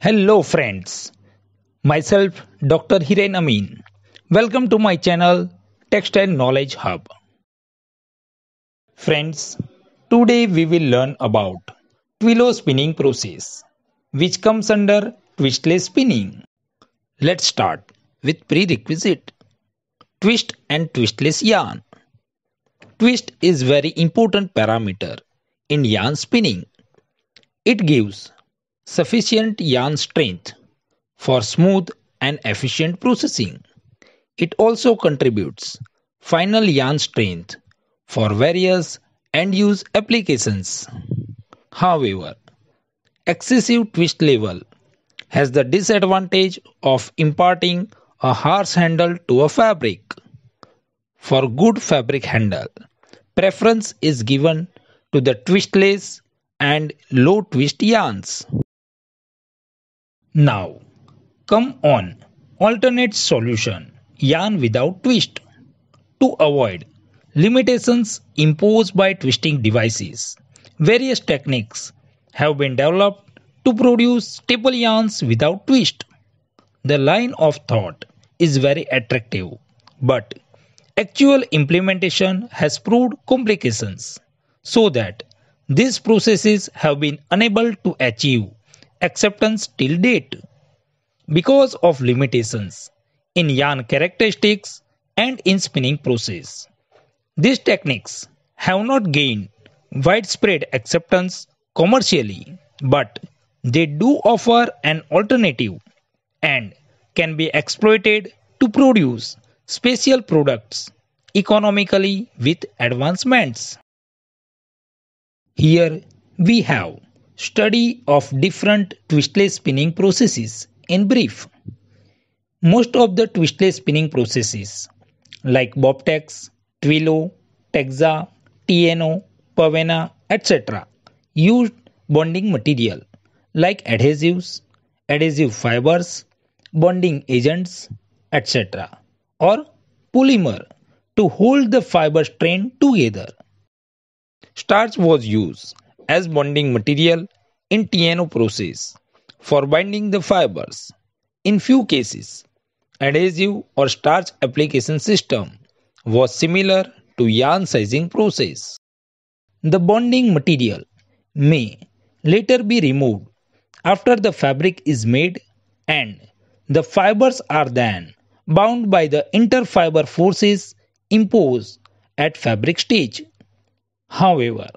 Hello friends, myself Dr. Hiren Amin. Welcome to my channel Textile Knowledge Hub. Friends, today we will learn about Twilo spinning process, which comes under twistless spinning. Let's start with prerequisite. Twist and twistless yarn. Twist is very important parameter in yarn spinning. It gives sufficient yarn strength for smooth and efficient processing. It also contributes final yarn strength for various end-use applications. However, excessive twist level has the disadvantage of imparting a harsh handle to a fabric. For good fabric handle, preference is given to the twistless and low twist yarns. Now, come on alternate solution, yarn without twist. To avoid limitations imposed by twisting devices, various techniques have been developed to produce staple yarns without twist. The line of thought is very attractive, but actual implementation has proved complications, so that these processes have been unable to achieve acceptance till date because of limitations in yarn characteristics and in spinning process. These techniques have not gained widespread acceptance commercially, but they do offer an alternative and can be exploited to produce special products economically with advancements. Here we have study of different twistless spinning processes in brief. Most of the twistless spinning processes like Bobtex, Twilo, Texa, TNO, Pavena, etc. used bonding material like adhesives, adhesive fibers, bonding agents, etc. or polymer to hold the fiber strand together. Starch was used as bonding material in TNO process for binding the fibers. In few cases, adhesive or starch application system was similar to yarn sizing process. The bonding material may later be removed after the fabric is made and the fibers are then bound by the interfiber forces imposed at fabric stage. However,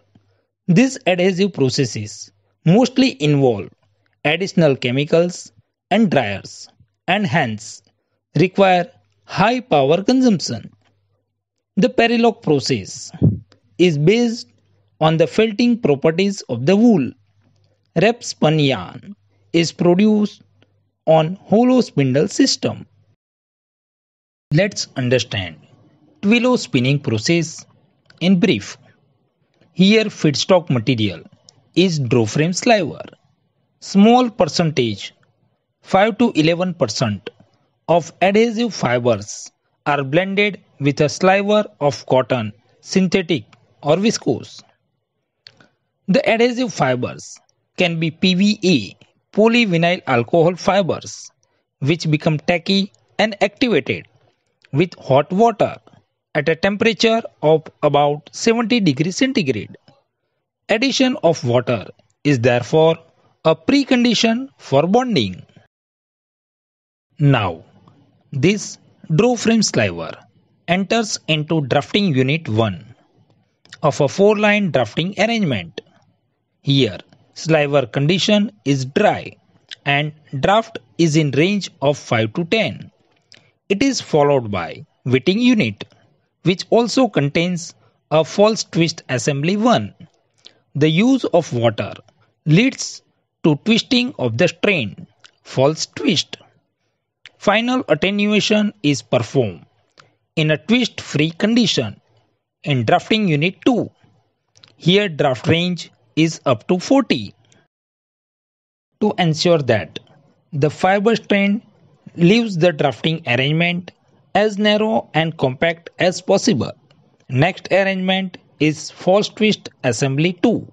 these adhesive processes mostly involve additional chemicals and dryers and hence require high power consumption. The Periloc process is based on the felting properties of the wool. Rep spun yarn is produced on hollow spindle system. Let's understand Twilo spinning process in brief. Here feedstock material is drawframe sliver. Small percentage, 5 to 11% of adhesive fibers are blended with a sliver of cotton, synthetic or viscose. The adhesive fibers can be PVA, polyvinyl alcohol fibers, which become tacky and activated with hot water at a temperature of about 70 degrees centigrade. Addition of water is therefore a precondition for bonding. Now, this drawframe sliver enters into drafting unit 1 of a 4-line drafting arrangement. Here, sliver condition is dry and draft is in range of 5 to 10. It is followed by wetting unit, which also contains a false twist assembly 1. The use of water leads to twisting of the strain, false twist. Final attenuation is performed in a twist-free condition in drafting unit 2. Here draft range is up to 40. To ensure that the fiber strain leaves the drafting arrangement as narrow and compact as possible, next arrangement is false twist assembly 2.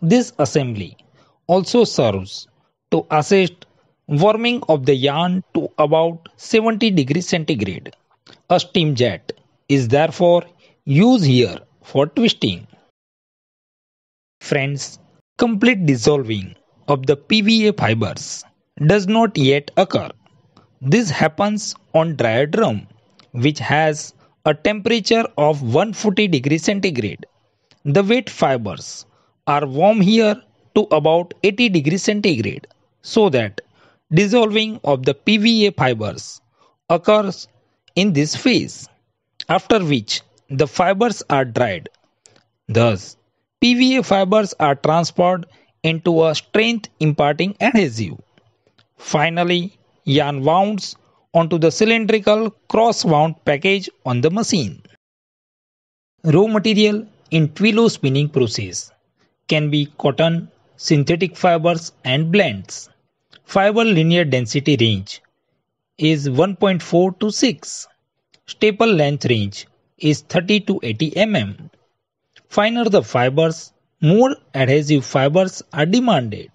This assembly also serves to assist warming of the yarn to about 70 degrees centigrade. A steam jet is therefore used here for twisting. Friends, complete dissolving of the PVA fibers does not yet occur. This happens on dryer drum, which has a temperature of 140 degrees centigrade. The wet fibers are warm here to about 80 degrees centigrade, so that dissolving of the PVA fibers occurs in this phase, after which the fibers are dried. Thus, PVA fibers are transferred into a strength imparting adhesive. Finally, yarn wounds onto the cylindrical cross wound package on the machine. Raw material in Twilo spinning process can be cotton, synthetic fibers and blends. Fiber linear density range is 1.4 to 6. Staple length range is 30 to 80 mm. Finer the fibers, more adhesive fibers are demanded.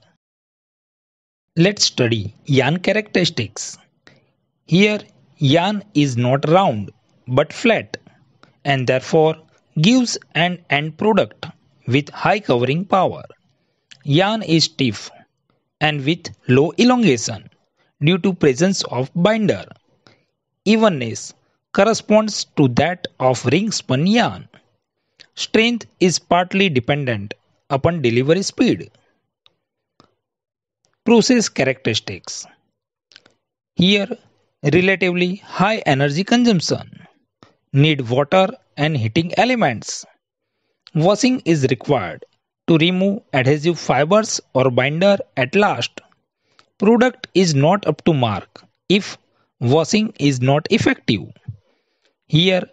Let's study yarn characteristics. Here, yarn is not round but flat and therefore gives an end product with high covering power. Yarn is stiff and with low elongation due to presence of binder. Evenness corresponds to that of ring spun yarn. Strength is partly dependent upon delivery speed. Process characteristics. Here, relatively high energy consumption. Need water and heating elements. Washing is required to remove adhesive fibers or binder at last. Product is not up to mark if washing is not effective. Here,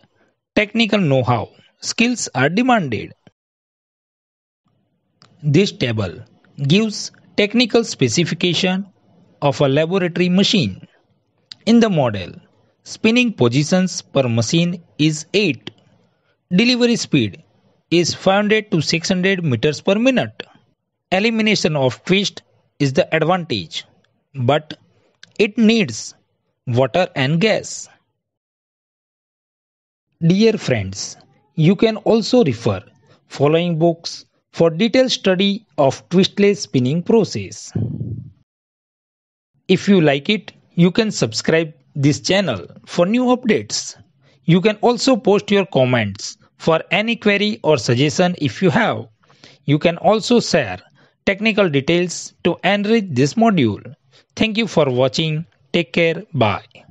technical know-how, skills are demanded. This table gives technical specification of a laboratory machine. In the model, spinning positions per machine is 8. Delivery speed is 500 to 600 meters per minute. Elimination of twist is the advantage, but it needs water and gas. Dear friends, you can also refer following books for detailed study of twistless spinning process. If you like it, you can subscribe this channel for new updates. You can also post your comments for any query or suggestion if you have. You can also share technical details to enrich this module. Thank you for watching. Take care. Bye.